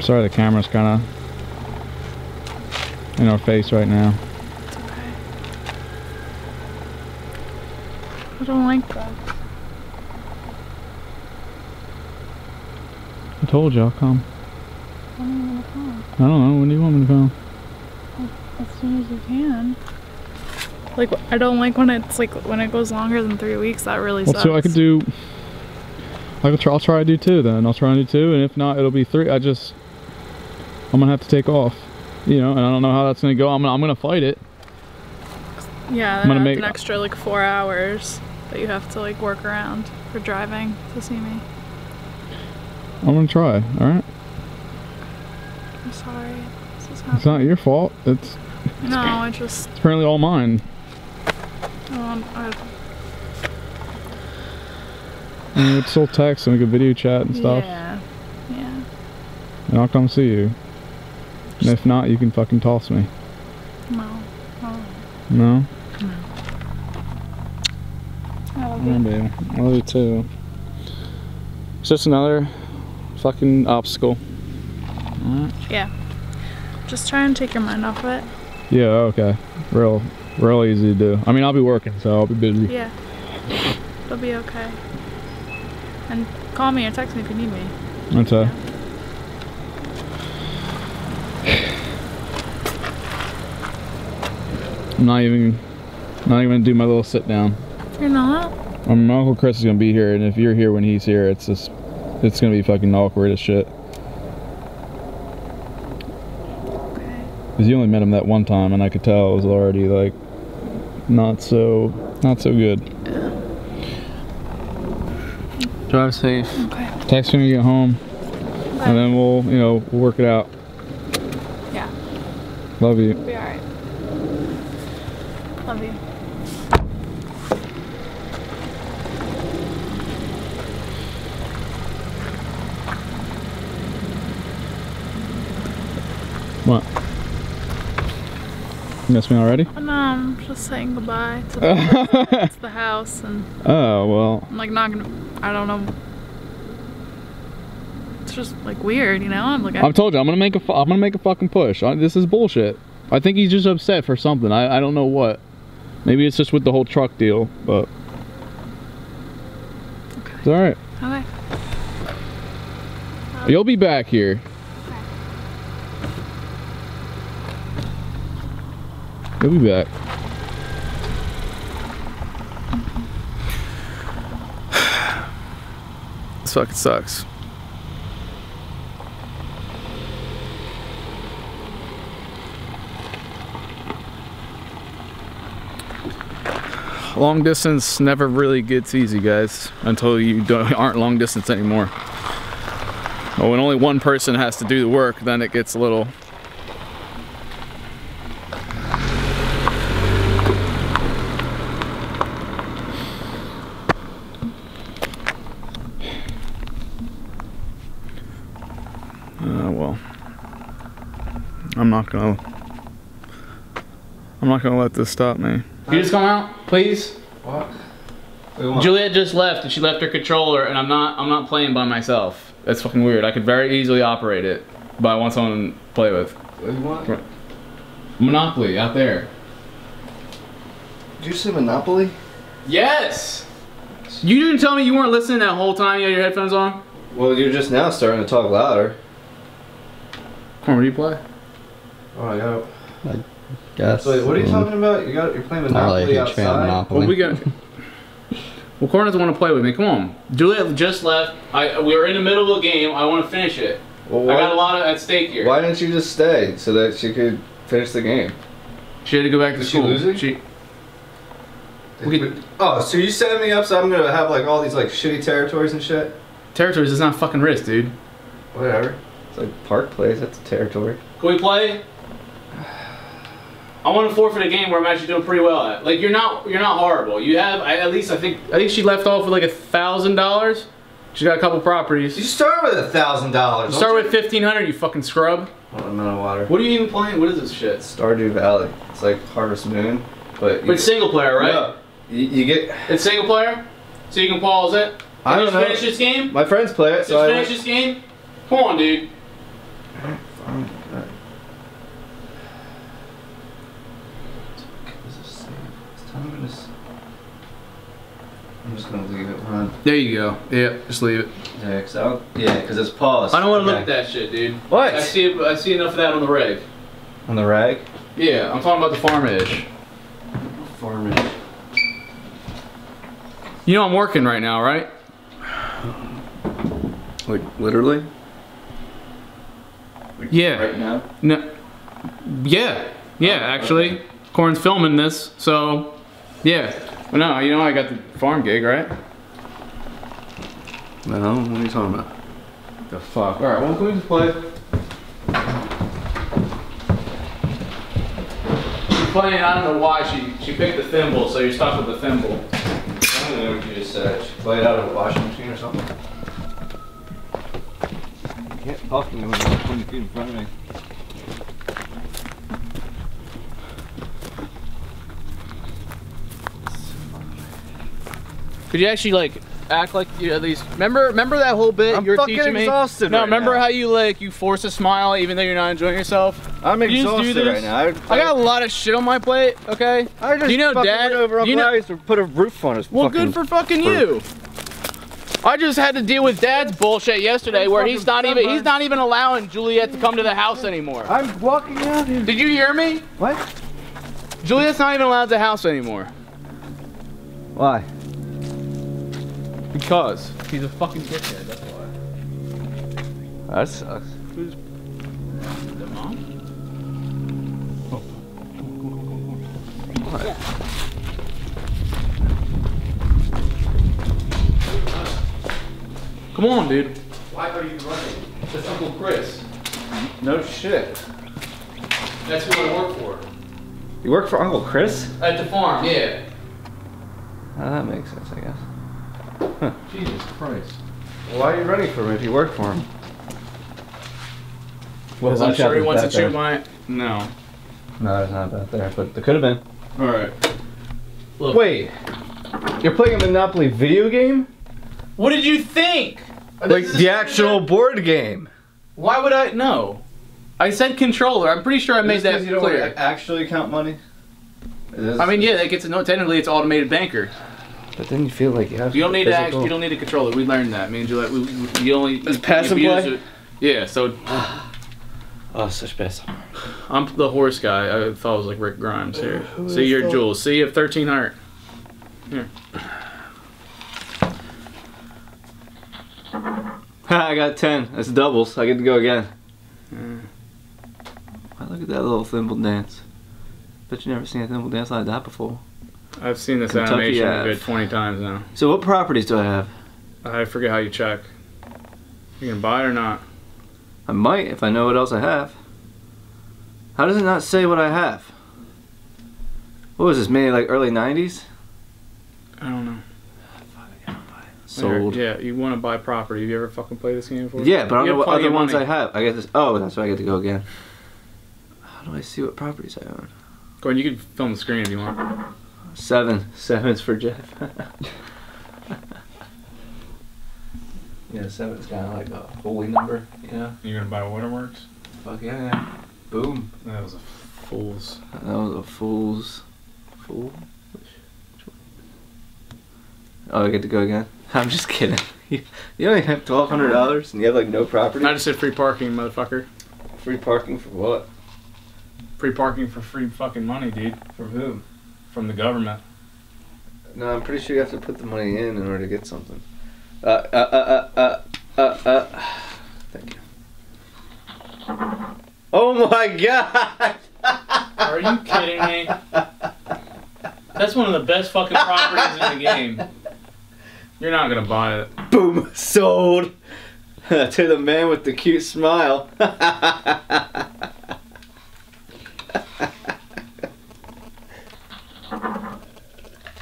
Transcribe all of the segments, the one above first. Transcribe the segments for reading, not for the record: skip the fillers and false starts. Sorry, the camera's kind of in our face right now. It's okay. I don't like that. I told you I'll come. When do you want me to come? I don't know. When do you want me to come? As soon as you can. Like, I don't like when it's like when it goes longer than 3 weeks. That really sucks. So I could do. I'll try to do two then. I'll try to do two, and if not, it'll be three. I'm gonna have to take off, you know. And I don't know how that's gonna go. I'm gonna fight it. Yeah, I'm gonna make an extra like 4 hours that you have to like work around for driving to see me. I'm gonna try. All right. I'm sorry. This is happening. It's not your fault. It's. No, I just. It's apparently all mine. And we'd still text and we could video chat and stuff. Yeah, yeah. And I'll come see you. And if not, you can fucking toss me. No. No? No. No. I love you. Baby. I love you too. It's just another fucking obstacle. Alright? Yeah. Just try and take your mind off it. Yeah, okay. Real easy to do. I mean, I'll be working, so I'll be busy. Yeah. It'll be okay. And call me or text me if you need me. That's okay. Yeah. I'm not even gonna do my little sit down. You're not? My Uncle Chris is gonna be here, and if you're here when he's here, it's gonna be fucking awkward as shit. Okay. Cause you only met him that one time, and I could tell it was already like not so good. Drive safe. Okay. Text me when you get home. Bye. And then we'll, you know, we'll work it out. Yeah. Love you. It'll be alright. Love you. What? You miss me already? No, I'm just saying goodbye to the house and. Oh well. I'm like not gonna. I don't know. It's just like weird, you know. I've told you, I'm gonna make a fucking push. This is bullshit. I think he's just upset for something. I don't know what. Maybe it's just with the whole truck deal, but okay. It's all right. Okay. You'll be back here. Okay. You'll be back. Fucking sucks. Long distance never really gets easy, guys, until you aren't long distance anymore. When only one person has to do the work, then it gets a little. I'm not gonna let this stop me. You just come out, please. What? Juliette just left, and she left her controller, and I'm not playing by myself. That's fucking weird. I could very easily operate it, but I want someone to play with. What do you want? Monopoly out there. Did you say Monopoly? Yes. You didn't tell me you weren't listening that whole time. You had your headphones on. Well, you're just now starting to talk louder. Come on, replay. Oh, I got it. I guess. Wait, what are you talking about? You're playing Monopoly outside? Monopoly. Well, well, Corn doesn't want to play with me. Come on. Juliet just left. We were in the middle of a game. I want to finish it. Well, I got a lot at stake here. Why didn't you just stay so that she could finish the game? She had to go back to school. Is she losing? Oh, so you setting me up so I'm going to have like all these like shitty territories and shit? Territories is not fucking risk, dude. Whatever. It's like park plays. That's a territory. Can we play? I want to forfeit a game where I'm actually doing pretty well at. Like you're not horrible. You have at least I think she left off with like $1,000. She's got a couple properties. You start with $1,000. Start with 1,500. You fucking scrub. I'm out of water. What are you even playing? What is this shit? Stardew Valley. It's like Harvest Moon, but it's single player, right? No, you get it's single player, so you can pause it. I don't know. Just finish this game. My friends play it. Just finish this game. Come on, dude. I'm just gonna leave it on. There you go. Yeah, just leave it. Yeah, cause it's paused. I don't want to look at that shit, dude. What? I see enough of that on the rag. On the rag? Yeah, I'm talking about the farm edge. Farm edge. You know I'm working right now, right? Like literally? Like, yeah. Right now? No. Yeah. Yeah, oh, actually, okay. Corn's filming this, so yeah. No, you know I got the farm gig, right? No, what are you talking about? The fuck? Alright, well, can we just play? She's playing, I don't know why, she picked the thimble, so you're stuck with the thimble. I don't know what you just said. She played out of a washing machine or something. You can't talk to me when you're 20 feet in front of me. Could you actually like act like you at least remember that whole bit I'm you're fucking teaching me? Exhausted. No, right remember now. How you like you force a smile even though you're not enjoying yourself? I'm exhausted right now. I got a lot of shit on my plate. Okay. I just Dad went over Uncle Chris to put a roof on his. Well, good for fucking roof. You. I just had to deal with Dad's bullshit yesterday, where he's not even allowing Juliette to come to the house anymore. I'm walking out here. Did you hear me? What? Juliette's not even allowed to the house anymore. Why? Because he's a fucking dickhead, that's why. That sucks. Who's the mom? Oh. What? Yeah. Come on, dude. Why are you running? That's Uncle Chris. No shit. That's who I work for. You work for Uncle Chris? At the farm, yeah. Oh, that makes sense, I guess. Huh. Jesus Christ. Well, why are you running for him if you work for him? Well, I'm sure he wants to chew my... No. No, it's not that there, but there could have been. Alright. Wait. You're playing a Monopoly video game? What did you think? Like the actual board game. Why would I... No. I said controller. I'm pretty sure I made that clear. You don't want to actually count money? I mean, yeah, that gets... No, technically it's automated banker. But then you feel like you have. You don't need to actually. You don't need a controller. We learned that. Me and Juliette. You only. It's passive play. Yeah. So. Oh, such passive. I'm the horse guy. I thought it was like Rick Grimes here. See your jewels. See if 13 heart. Here. I got 10. That's doubles. I get to go again. Wow, look at that little thimble dance. Bet you never seen a thimble dance like that before. I've seen this Kentucky animation a good 20 times now. So what properties do I have? I forget how you check. You can buy it or not. I might if I know what else I have. How does it not say what I have? What was this, maybe like early 90s? I don't know. Sold. Yeah, you want to buy property. Have you ever fucking played this game before? Yeah, but I don't know what other ones I have. I get this. Oh, that's why I get to go again. How do I see what properties I own? Gordon, you can film the screen if you want. 7. 7's for Jeff. Yeah, 7's kind of like a holy number, you know? You gonna buy Waterworks? Fuck yeah. Boom. That was a fool's. That was a fool's. Fool? Oh, I get to go again? I'm just kidding. You only have $1,200 and you have like no property? I just said free parking, motherfucker. Free parking for what? Free parking for free fucking money, dude. For who? From the government. No, I'm pretty sure you have to put the money in order to get something. Thank you. Oh my God! Are you kidding me? That's one of the best fucking properties in the game. You're not gonna buy it. Boom! Sold! To the man with the cute smile.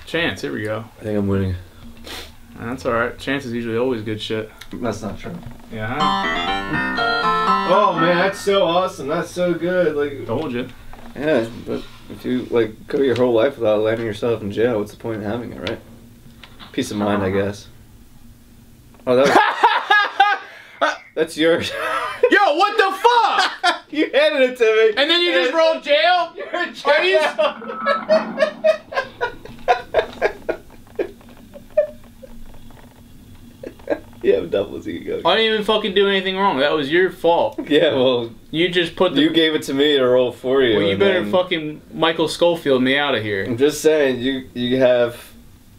Chance, here we go. I think I'm winning. That's alright. Chance is usually always good shit. That's not true. Yeah. Oh man, that's so awesome. That's so good. Like, told you. Yeah, but if you like go your whole life without landing yourself in jail, what's the point of having it, right? Peace of mind, I guess. Oh, that was... That's yours. Yo, Bro, what the fuck? You handed it to me. And then you just rolled jail? You're in jail. You have doubles, you can go. I didn't even fucking do anything wrong. That was your fault. Yeah, well... You just put the... You gave it to me to roll for you. Well, you better fucking Michael Schofield me out of here. I'm just saying, you have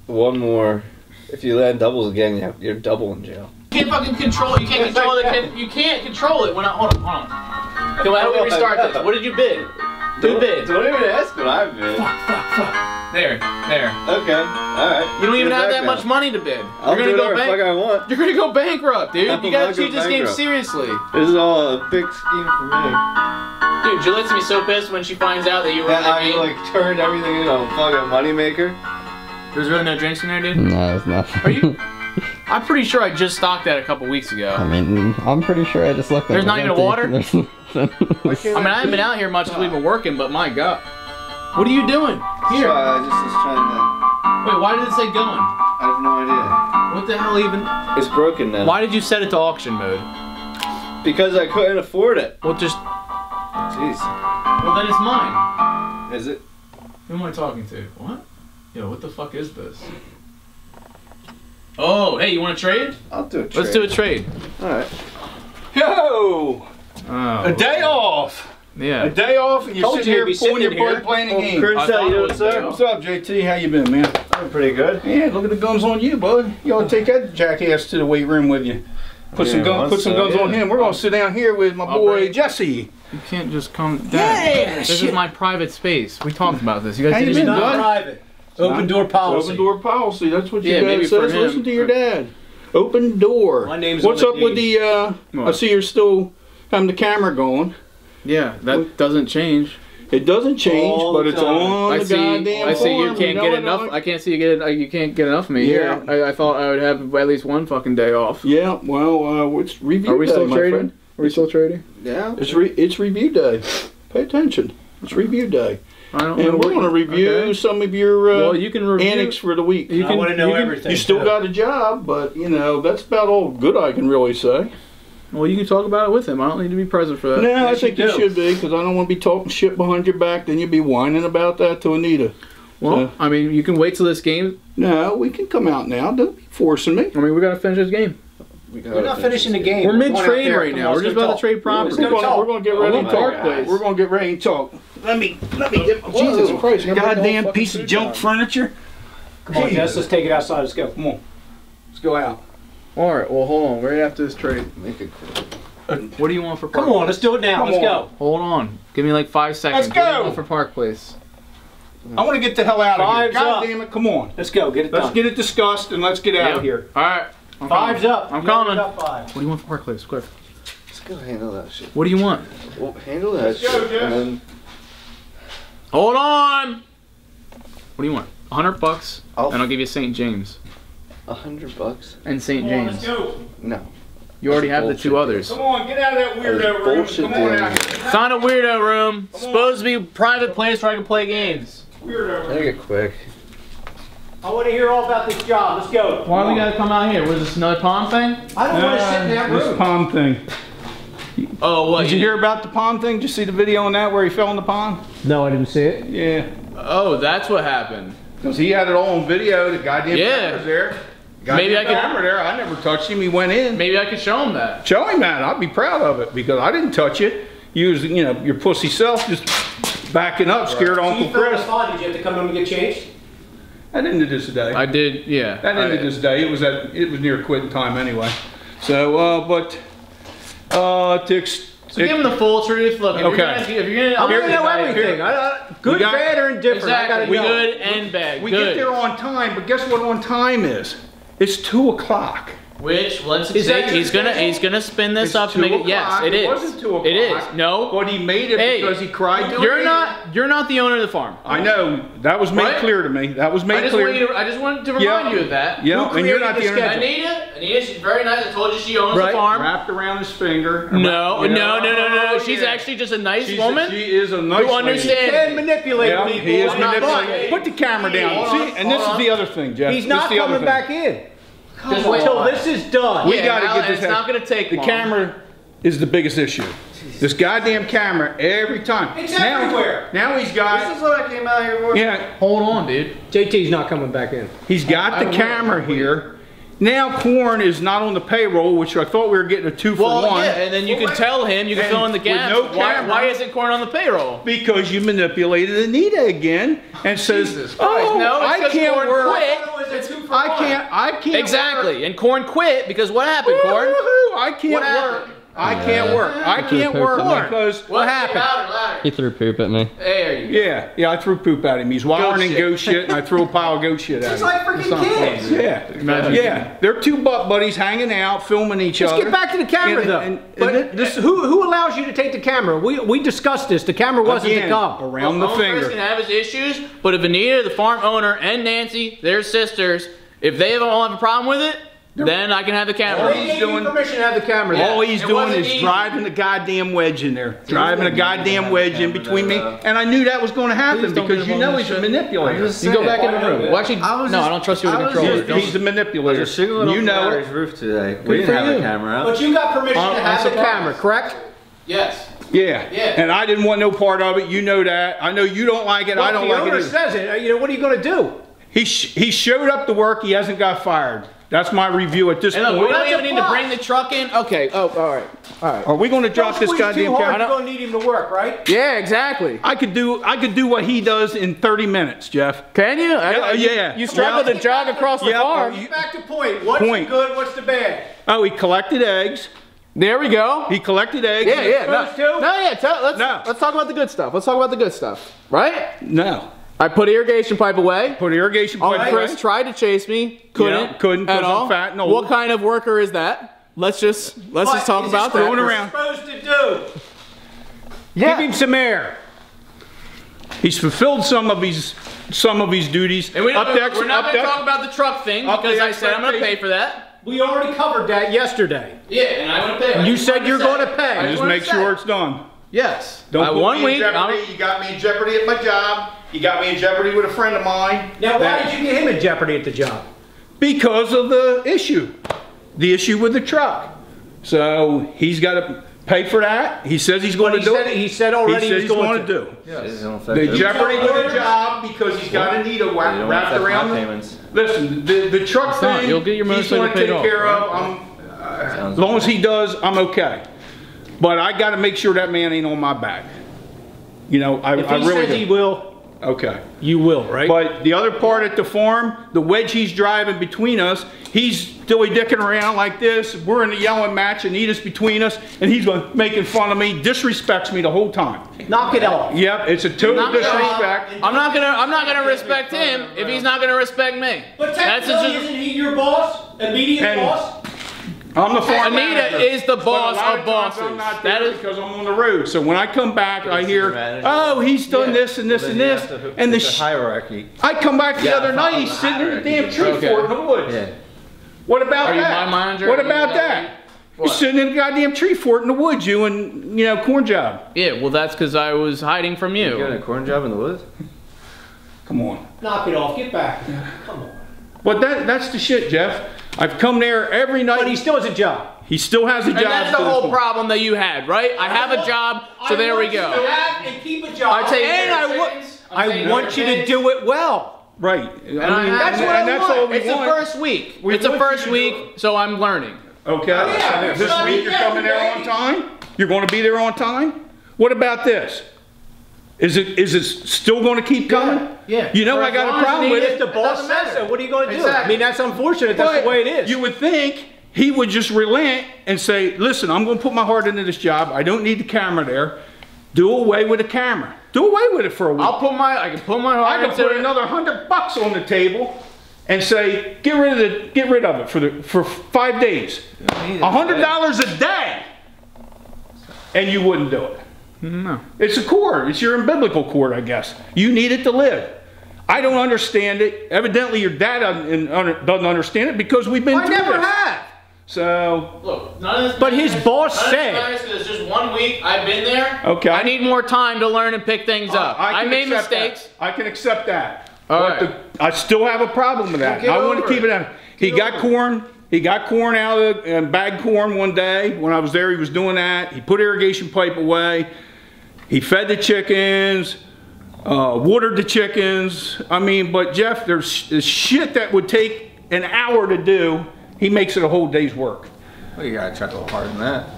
one more. If you land doubles again, you're double in jail. You can't fucking control it. You can't control it. You can't control it. When I, hold on. Come on, how do we restart this? What did you bid? Who bid? Don't even ask what I bid. Fuck, fuck, fuck. There. Okay, alright. You don't even have that much money to bid. I'll do whatever the fuck I want. You're gonna go bankrupt, dude. You gotta treat this game seriously. This is all a big scheme for me. Dude, Juliette's gonna be so pissed when she finds out that you were in the game. I like turned everything into a fucking moneymaker. There's really no drinks in there, dude? No, it's not. Are you? I'm pretty sure I just stocked that a couple weeks ago. I mean, I'm pretty sure I just looked at it. There's not even water? There's nothing. I mean, I haven't been out here much because we've been working, but my god. What are you doing? Here. I just was trying to... Wait, why did it say going? I have no idea. What the hell even? It's broken now. Why did you set it to auction mode? Because I couldn't afford it. Well, just... Jeez. Well, then it's mine. Is it? Who am I talking to? What? Yo, what the fuck is this? Oh, hey, you want to trade? I'll do a trade. Let's do a trade. Alright. Yo! Oh, a day off! Yeah. A day off and you're sitting here pulling your board playing a game. Chris, how you doing, sir? What's up, JT? How you been, man? I'm pretty good. Yeah, look at the guns on you, bud. You ought to take that jackass to the weight room with you. Put some guns on him. We're going to sit down here with my boy, Jesse. You can't just come down. Yeah, this is my private space. We talked about this. You guys didn't know. It's not private. Open door policy. Open door policy. That's what your dad says. Listen to your dad. Open door. My name's What's up with the? I see you're still having the camera going. Yeah, that doesn't change. It doesn't change, but it's on the goddamn. I see you can't get enough. I can't see you get. You can't get enough of me here. I thought I would have at least one fucking day off. Yeah. Well, it's review day. Are we still trading? Are we still trading? Yeah. It's review day. Pay attention. It's review day. And we're going to review some of your annex for the week. I want to know everything. You still got a job, but, you know, that's about all good I can really say. Well, you can talk about it with him. I don't need to be present for that. No, I think you should be, because I don't want to be talking shit behind your back. Then you'll be whining about that to Anita. Well, I mean, you can wait till this game. No, we can come out now. Don't be forcing me. I mean, we got to finish this game. We're not finishing the game. We're mid-trade right now. We're just about to trade property. We're going to get ready and talk, guys. We're going to get ready and talk. Let me get my Jesus Christ. Goddamn piece of junk furniture. Come on, Jess, let's take it outside. Let's go. Come on. Let's go out. All right, well, hold on. Right after this trade. Make it quick. What do you want for Park Place? Come on, let's do it now. Let's go. Hold on. Give me like 5 seconds. Let's go. What do you want for Park Place? I want to get the hell out of here. Goddamn it. Come on. Let's go. Get it done. Let's get it discussed and let's get out of here. All right. Five's up. I'm coming. What do you want for Park Place? Quick. Let's go handle that shit. What do you want? Well, handle that shit. Hold on! What do you want? $100, and I'll give you St. James. $100? And St. James. Let's go. No. You already have the two others. Come on, get out of that weirdo room. Come on out here. It's not a weirdo room. It's supposed to be a private place where I can play games. Weirdo room. Take it quick. I want to hear all about this job. Let's go. Why do we got to come out here? Was this another palm thing? I don't want to sit in that room. This palm thing. Oh, what? Did you hear about the pond thing? Did you see the video on that where he fell in the pond? No, I didn't see it. Yeah. Oh, that's what happened. Because he had it all on video. The goddamn camera was there. Maybe I could. I never touched him. He went in. Maybe I could show him that. Show him that. I'd be proud of it because I didn't touch it. You was, you know, your pussy self just backing up, scared Uncle Chris. Did you have to come home and get changed? I didn't do this today. I did. Yeah. I didn't do this today. It was near quitting time anyway. So, but. So give him the full truth. Look, if you're gonna know everything. Good, bad, or indifferent. Exactly. Good and bad. We get there on time, but guess what on time is? It's 2 o'clock. Which let's say he's gonna spin this up to make it. Yes, it is. It wasn't 2 o'clock. It is. No. But he made it because he cried. You're not the owner of the farm. I know. That was made clear to me. That was made clear. I just wanted to remind you of that. Yeah. And you're not the owner. Anita, she's very nice. I told you she owns the farm. Wrapped around his finger. No, no. She's actually just a nice woman. She is a nice woman. Who understands? Can manipulate people. He is manipulating. Put the camera down. See, and this is the other thing, Jeff. He's not coming back in. Until this is done. We gotta get this. It's not gonna take long. The camera is the biggest issue. Jesus. This goddamn camera every time. It's everywhere. Now he's got. This is what I came out here for. Yeah, hold on, dude. JT's not coming back in. He's got the camera here. Now Corn is not on the payroll, which I thought we were getting a 2-for-1. Yeah, and then you can tell him, you can fill in the gaps. No camera, why isn't Corn on the payroll? Because you manipulated Anita again and says, oh, no, I can't work. I can't exactly, work. And Corn quit because what happened, Corn? I can't work. I can't work. I can't work because what happened? He threw poop at me. There you go. Yeah, yeah, I threw poop at him. He's wallowing in goat shit, and I threw a pile of goat shit at him. It's like freaking kids. Yeah, imagine. Yeah, they're two butt buddies hanging out, filming each other. Let's get back to the camera though. But this, who allows you to take the camera? We discussed this. The camera wasn't to come. Around the finger. Chris can have his issues, but if Anita, the farm owner, and Nancy, their sisters, if they all have a problem with it. Then I can have the camera. All he's doing is driving the goddamn wedge in there. Driving a goddamn wedge in between me. And I knew that was going to happen because you know he's a manipulator. You go back in the room. Well, actually, no, I don't trust you with a controller. He's a manipulator. You know it. We didn't have a camera out. But you got permission to have the camera, correct? Yes. Yeah. And I didn't want no part of it. You know that. I know you don't like it. I don't like it. The owner says it. You know, what are you going to do? He showed up to work. He hasn't got fired. That's my review at this point. Look, we don't even need to bring the truck in. Okay. Oh, all right. All right. Are we going to drop this goddamn camera? You're going to need him to work, right? Yeah, exactly. I could do what he does in 30 minutes, Jeff. Can you? Yeah. You struggle to jog across the farm. Back to point. What's the good? What's the bad? Oh, he collected eggs. There we go. He collected eggs. Yeah, yeah. Let's talk about the good stuff. Let's talk about the good stuff, right? No. I put irrigation pipe away. Chris tried to chase me. Couldn't. Yeah, couldn't at all. I'm fat and old. What kind of worker is that? Let's just talk about that. What are supposed to do? Yeah. Give him some air. He's fulfilled some of his duties. And we're not going to talk about the truck thing because I said I'm going to pay for that. We already covered that yesterday. Yeah, and I want to pay. You said you're going to pay. I just make sure it's done. Yes. Don't put me in jeopardy. You got me in jeopardy at my job. You got me in jeopardy with a friend of mine. Now, why did you get him in jeopardy at the job? Because of the issue with the truck. So he's got to pay for that. He says he's going to do it. He said already he's going to do. Yes. They jeopardy with the job because he's got Anita wrapped around him. Listen, the truck thing, he's going to take care of. As long as he does, I'm okay. But I got to make sure that man ain't on my back. You know, I really do. He will. Okay. You will, right? But the other part at the farm, the wedge he's driving between us, he's dilly-dicking around like this. We're in a yelling match, Anita's between us, and he's making fun of me, disrespects me the whole time. Knock it off. Yep, it's a total disrespect. I'm not gonna respect him if he's not gonna respect me. But technically, isn't he your boss? Immediate boss? I'm the farm manager. Anita is the boss of bosses. I'm not there because I'm on the road. So when I come back, I hear, oh, he's done this and this and this. And the hierarchy. I come back the other night, he's sitting in the damn tree fort in the woods. Yeah. What about that? Are you my manager? What about that? You're sitting in the goddamn tree fort in the woods, you and, you know, corn job. Yeah, well, that's because I was hiding from you. You got a corn job in the woods? Come on. Knock it off. Get back. Come on. But that's the shit, Jeff. I've come there every night. But he still has a job. He still has a job. And that's the whole problem that you had, right? I have a job, so there we go. And keep a job. I want you to do it well. Right. I mean, that's what I want. It's the first week. It's the first week, so I'm learning. Okay. Yeah, this week you're coming there on time? You're going to be there on time? What about this? Is it still going to keep coming? Yeah. You know I got a problem with it. If the boss says so, what are you going to do? Exactly. I mean, that's unfortunate. That's the way it is. You would think he would just relent and say, listen, I'm going to put my heart into this job. I don't need the camera there. Do away with the camera. Do away with it for a week. I can put my heart into it. I can put another $100 on the table and say, get rid of it for 5 days. $100 a day. And you wouldn't do it. No. It's a cord. It's your umbilical cord, I guess. You need it to live. I don't understand it. Evidently, your dad doesn't understand it because we've been through this. I never have. So, look, none of this. But his boss said. It's just 1 week. I've been there. Okay. I need more time to learn and pick things up. I made mistakes. I can accept that. All right. I still have a problem with that. I want to keep it out. He got corn. He got corn out of the, bagged corn one day. When I was there, he was doing that. He put irrigation pipe away. He fed the chickens, watered the chickens. I mean, but Jeff, there's shit that would take an hour to do. He makes it a whole day's work. Well, you gotta try a little harder than that.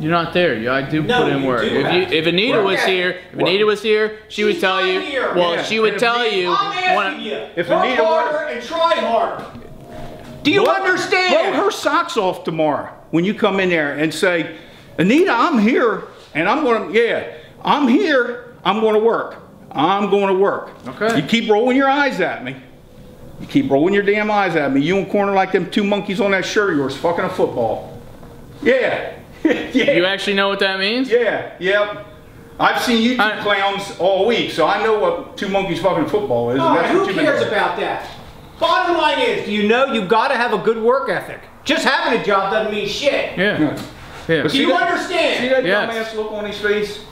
You're not there. I do put in work. If Anita was here, she would tell you. Well, she would tell you. If Anita work and try hard. Do you understand? Blow her socks off tomorrow when you come in there and say, Anita, I'm here and I'm gonna. Yeah, I'm here. I'm gonna work. I'm gonna work. Okay. You keep rolling your eyes at me. You keep rolling your damn eyes at me. You and Corner like them two monkeys on that shirt of yours fucking a football. Yeah. Yeah. You actually know what that means? Yeah, yep. I've seen you two clowns all week, so I know what two monkeys fucking football is. Right, who cares about that? Bottom line is, you know you gotta have a good work ethic. Just having a job doesn't mean shit. Yeah. Yeah. Do you understand? See that dumbass look on his face?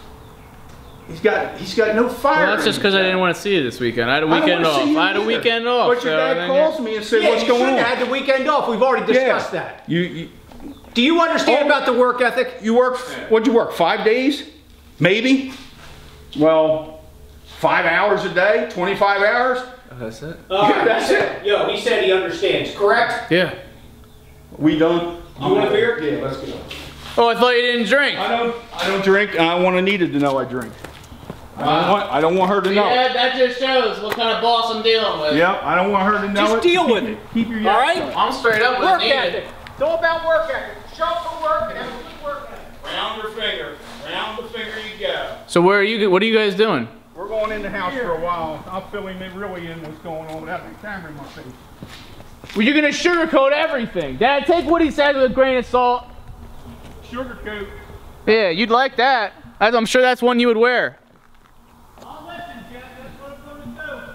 He's got no fire. Well, that's just because I didn't want to see you this weekend. I had a weekend off. I had a weekend off. But your dad calls me and says, what's going on? You shouldn't have had the weekend off. We've already discussed that. Do you understand about the work ethic? You work, what'd you work, 5 days? Maybe? Well, 5 hours a day, 25 hours? Oh, that's it. Yeah, that's it. Yo, he said he understands, correct? Yeah. We don't. You want a beer? Yeah, let's go. Oh, I thought you didn't drink. I don't drink, and I want Anita to know I drink. I don't want her to know. Yeah, that just shows what kind of boss I'm dealing with. Yep, I don't want her to know it. Just deal with it. Keep your all right? I'm straight up with Anita. It's all about work ethic. Show for work and have a good work ethic. Round the finger you go. So where are you, what are you guys doing? We're going in the house for a while. I'll fill him in really in what's going on without the camera in my face. Well, you're gonna sugarcoat everything. Dad, take what he said with a grain of salt. Sugarcoat? Yeah, you'd like that. I'm sure that's one you would wear. I'll listen, Jeff, that's what I'm gonna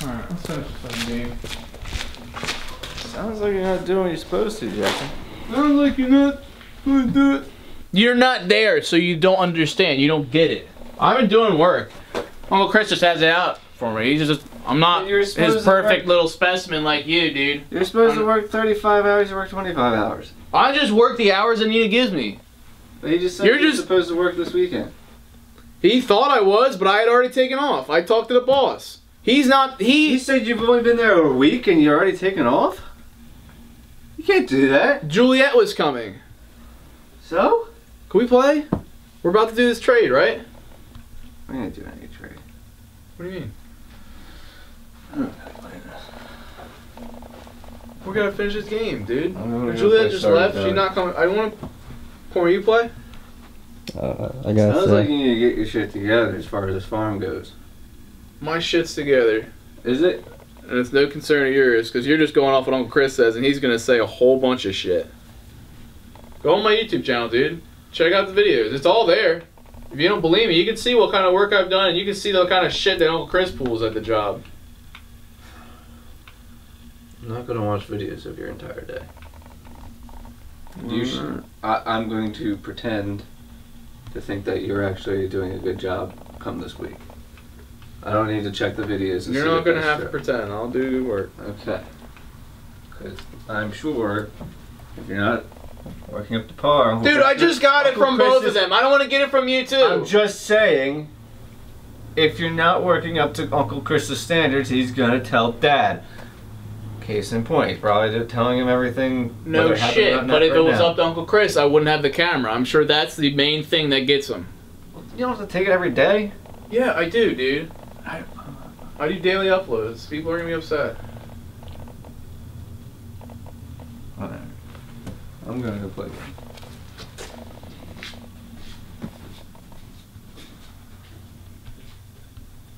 do. Alright, let's finish this game. Sounds like you're not doing what you're supposed to, Jackson. Sounds like you're not going to do it. You're not there, so you don't understand. You don't get it. I've been doing work. Uncle Chris just has it out for me. He's just, I'm not his perfect little specimen like you, dude. You're supposed to work 35 hours, you work 25 hours. I just work the hours Anita gives me. But he just said you're supposed to work this weekend. He thought I was, but I had already taken off. I talked to the boss. He's not, he said you've only been there a week and you're already taken off? You can't do that. Juliette was coming. So? Can we play? We're about to do this trade, right? We ain't doing any trade. What do you mean? I don't know how to play this. We're gonna finish this game, dude. Juliette just left. She's not coming. I want to. Corn, you play? I gotta say. Sounds like you need to get your shit together as far as this farm goes. My shit's together. Is it? And it's no concern of yours, because you're just going off what Uncle Chris says, and he's going to say a whole bunch of shit. Go on my YouTube channel, dude. Check out the videos. It's all there. If you don't believe me, you can see what kind of work I've done, and you can see the kind of shit that Uncle Chris pulls at the job. I'm not going to watch videos of your entire day. You should, I'm going to pretend to think that you're actually doing a good job come this week. I don't need to check the videos. You're not going to have to pretend. I'll do work. Okay. Because I'm sure if you're not working up to par... Dude, I just got it from both of them. I don't want to get it from you, too. I'm just saying, if you're not working up to Uncle Chris's standards, he's going to tell Dad. Case in point, he's probably telling him everything. No shit, but if it was up to Uncle Chris, I wouldn't have the camera. I'm sure that's the main thing that gets him. You don't have to take it every day. Yeah, I do, dude. I do daily uploads. People are gonna be upset. Whatever. I'm gonna go play.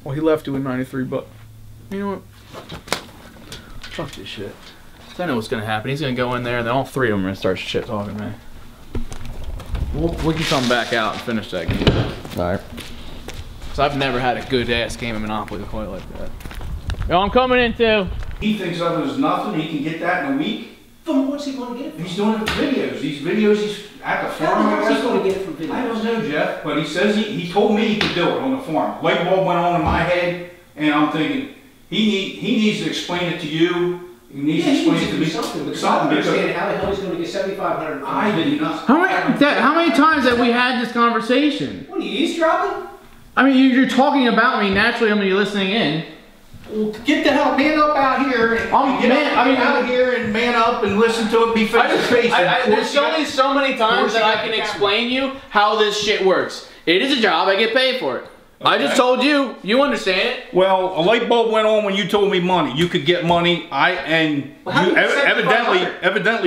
Well, he left doing 93, but you know what? Fuck this shit. I know what's gonna happen. He's gonna go in there, and then all three of them are gonna start shit talking, man. We can come back out and finish that game. All right. So I've never had a good ass game of Monopoly quite like that. Yo, I'm coming in too. He thinks of it as nothing. He can get that in a week. From what's he going to get? He's doing it from videos. These videos, he's at the farm. How's he going to get it from videos? I don't know, Jeff. But he says he told me he could do it on the farm. Light bulb went on in my head, and I'm thinking he needs to explain it to you You need to explain to me something. Because how the hell he's going to get 7,500? I do not. How many times have we had this conversation? What are you eavesdropping? I mean, you're talking about me. Naturally, I'm going to be listening in. Well, get the hell, man up out here. And man up and listen to it. Be face to face. There's only so many times that I can explain you how this shit works. It is a job. I get paid for it. Okay. I just told you. You understand it. Well, a light bulb went on when you told me money. You could get money. Evidently,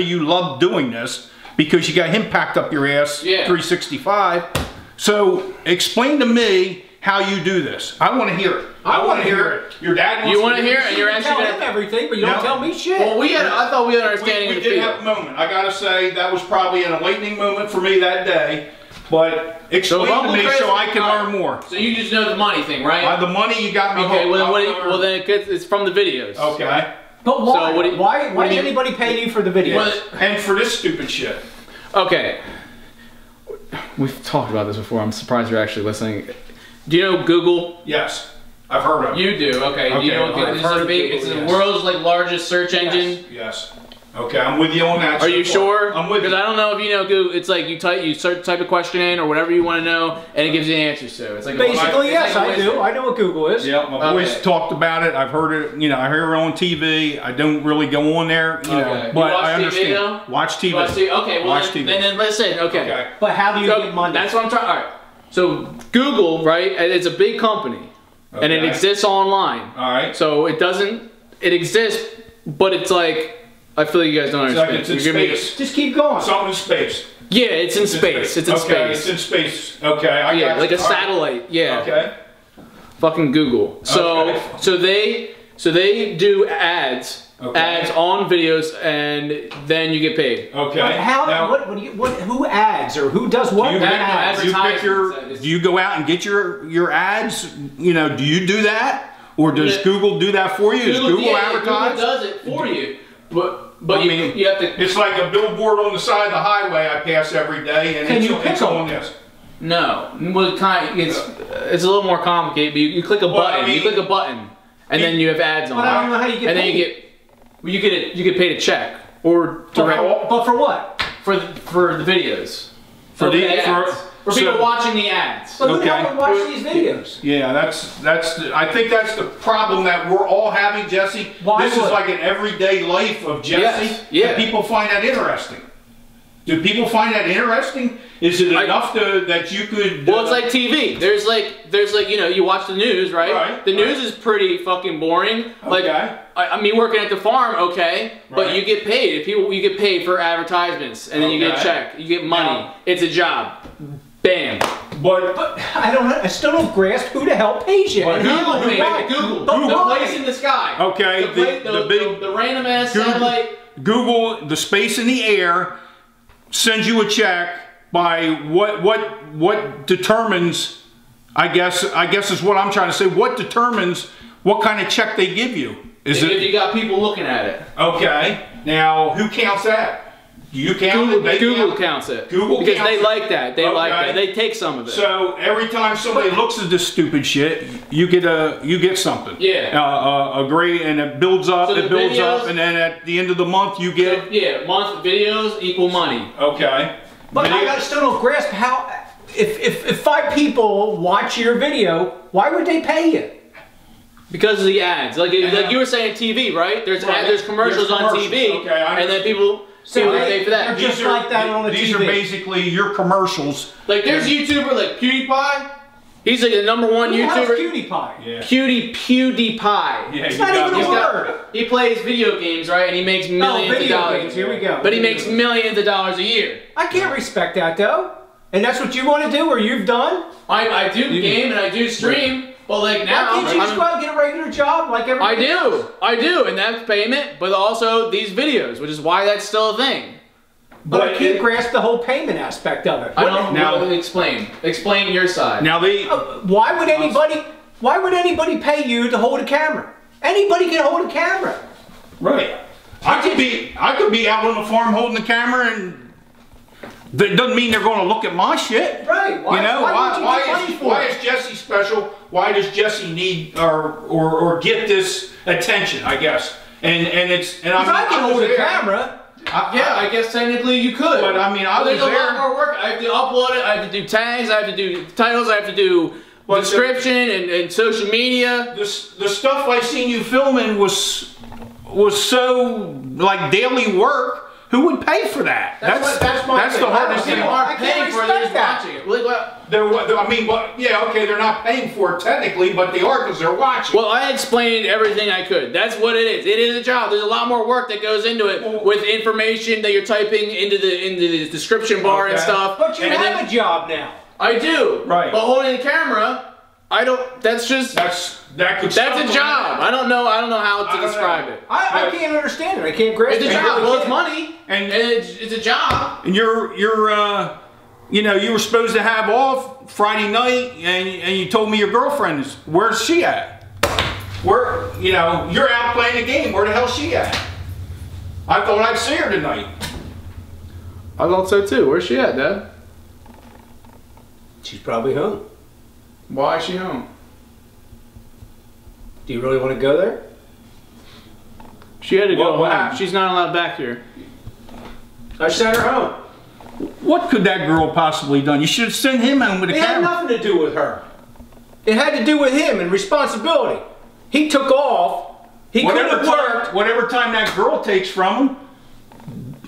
you love doing this because you got him packed up your ass. Yeah. 365. So explain to me how you do this. I want to hear it. I want to hear it. Your dad wants to hear it. You're asking him everything, but you don't tell me shit. Well, I thought we had understanding. We did have a moment. I gotta say that was probably an enlightening moment for me that day. But explain to me so I can learn more. So you just know the money thing, right? The money you got me. Okay. Well, then it's from the videos. Okay. But why? So why did anybody pay you for the videos and for this stupid shit? Okay. We've talked about this before. I'm surprised you're actually listening. Do you know Google? Yes. I've heard of it. You do? Okay. Do you know what Google is? It's the world's largest search engine. Yes. Okay, I'm with you on that. Are you sure? I'm with you. Because I don't know if you know Google. It's like you type a question in or whatever you want to know, and it gives you an answer. So it's like basically, yes, I do. I know what Google is. Yeah, my boys talked about it. I've heard it. You know, I hear it on TV. I don't really go on there. You know, but I understand. Watch TV. Okay, well, then listen. Okay. But how do you get money? That's what I'm trying. All right. So Google, right? It's a big company, and it exists online. All right. So it doesn't. It exists, but it's like. I feel like you guys don't understand. Just keep going. Something in space. Yeah, it's in space. It's in space. Okay, it's in space. Okay, I got you. Like a satellite. Right. Yeah. Okay. Fucking Google. So, so they do ads. Okay. Ads on videos, and then you get paid. Okay. Who adds or who does what? Do you go out and get your ads? You know, do you do that, or does Google do that for you? Does Google advertise? Google does it for you. But you have to. It's like a billboard on the side of the highway I pass every day, and it's on this. No, well, it's a little more complicated. But you click a button, you click a button, and then you have ads on. But I don't know how you get paid. And then you get paid a check or direct. But for what? For the videos. For people watching the ads. But who haven't watched these videos? Yeah, I think that's the problem that we're all having, Jesse. This is like an everyday life of Jesse. Yes. Yeah. Do people find that interesting? Do people find that interesting? Is it enough that you could? Well, it's like TV. There's like you watch the news, right? The news is pretty fucking boring. Okay. Like I mean, working at the farm, okay, but you get paid. You get paid for advertisements, and then you get a check. You get money. Yeah. It's a job. Bam. But I still don't grasp who the hell pays you. Google. The place in the sky. Okay. The random ass satellite. Google, the space in the air, sends you a check by what determines, I guess is what I'm trying to say. What determines what kind of check they give you? You got people looking at it. Okay. Now who counts that? You count it. Google counts it. Google counts it. Because they like that. They like that. They take some of it. So every time somebody looks at this stupid shit, you get something. Yeah. A grade, and it builds up. It builds up, and then at the end of the month you get. Yeah, month videos equal money. Okay. But I still don't grasp how. If 5 people watch your video, why would they pay you? Because of the ads. Like you were saying, TV, right? There's commercials on TV, okay, and then people. So they pay for that. Just like that on the TV. These are basically your commercials. Like there's YouTuber like PewDiePie. He's like the #1 YouTuber. PewDiePie. Yeah. PewDiePie. Yeah, it's not even a word. He plays video games, right? And he makes millions of dollars. Here we go. But he makes millions of dollars a year. I can't respect that though. And that's what you want to do, or you've done. I do game and I do stream. Well, like now, why can't you just go out and get a regular job like everybody else? I do, and that's payment, but also these videos, which is why that's still a thing. But I can't grasp the whole payment aspect of it. Explain your side. Now why would anybody pay you to hold a camera? Anybody can hold a camera. Right. I could be out on the farm holding the camera, and that doesn't mean they're going to look at my shit. Right. Why is Jesse special? Why does Jesse need or get this attention, I guess? And I can hold a camera. I guess technically you could. But I mean, there's a lot more work. I have to upload it. I have to do tags. I have to do titles. I have to do description and social media. The stuff I seen you filming was so like daily work. Who would pay for that? That's the hardest thing. People aren't paying for it. Watching it. I mean, yeah, okay, they're not paying for it technically, but they are because they're watching. Well, I explained everything I could. That's what it is. It is a job. There's a lot more work that goes into it with information that you're typing into the description bar and stuff. But you have a job now. I do. Right. But holding the camera, I don't. That's just. That's a job. I don't know how to describe it. I can't understand it. I can't grasp it. It's a job. Well, it's money, and it's a job. And you know, you were supposed to have off Friday night, and you told me your girlfriend is. Where's she at? Where, you know, you're out playing the game. Where the hell's she at? I thought I'd see her tonight. I thought so too. Where's she at, Dad? She's probably home. Why is she home? Do you really want to go there? She had to go home. She's not allowed back here. I sent her home. What could that girl possibly have done? You should have sent him home with a camera. It had nothing to do with her. It had to do with him and responsibility. He took off. He could have worked. Whatever time that girl takes from him,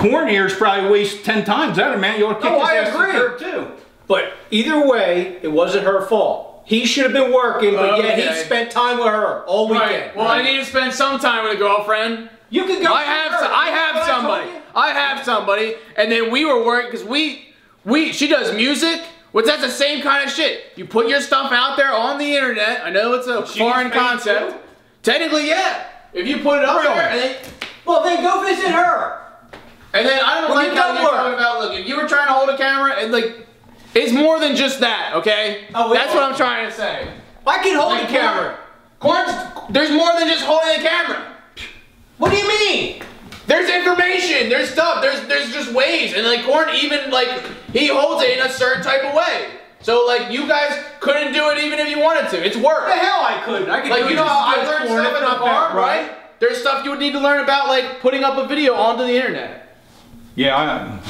Corn ears probably wastes 10 times that amount. You ought to kick his ass to her too. But either way, it wasn't her fault. He should have been working, but yet he spent time with her all weekend. Well, I need to spend some time with a girlfriend. You can go. I have somebody, and then we were working because she does music. Well, that's the same kind of shit. You put your stuff out there on the internet. I know it's a foreign concept. Too? Technically, yeah. If you put it up there, then go visit her. And then I don't like how you're talking about. Look, if you were trying to hold a camera and like. It's more than just that, okay? Oh, that's what I'm trying to say. I can hold the camera. There's more than just holding the camera. What do you mean? There's information, there's stuff, there's just ways. And like Corn even like, he holds it in a certain type of way. So like you guys couldn't do it even if you wanted to. It's work. The hell I couldn't. I could like, do you know how I learned stuff in the farm, right? There's stuff you would need to learn about like putting up a video onto the internet. Yeah,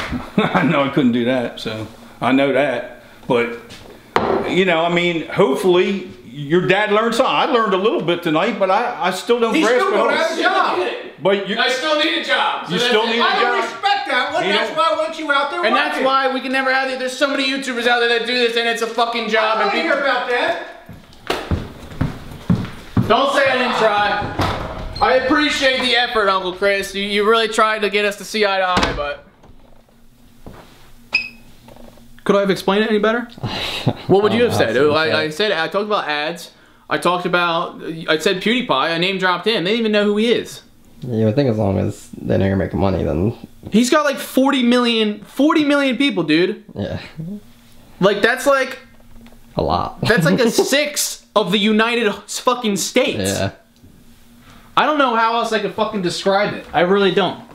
I know I couldn't do that, so. I know that, but you know, I mean, hopefully your dad learned something. I learned a little bit tonight, but I still don't grasp it. Still don't have a job. But I still need a job. So you still need a job. I respect that. That's why I want you out there. And that's why we can never have it. There's so many YouTubers out there that do this, and it's a fucking job. I don't hear about that. Don't say I didn't try. I appreciate the effort, Uncle Chris. You really tried to get us to see eye to eye, but. Could I have explained it any better? What would you have said? I talked about ads. I said PewDiePie. I name dropped him. They didn't even know who he is. Yeah, I think as long as they know you're making money, then. He's got like 40 million people, dude. Yeah. Like, that's like. A lot. That's like a 6th of the United fucking States. Yeah. I don't know how else I could fucking describe it. I really don't.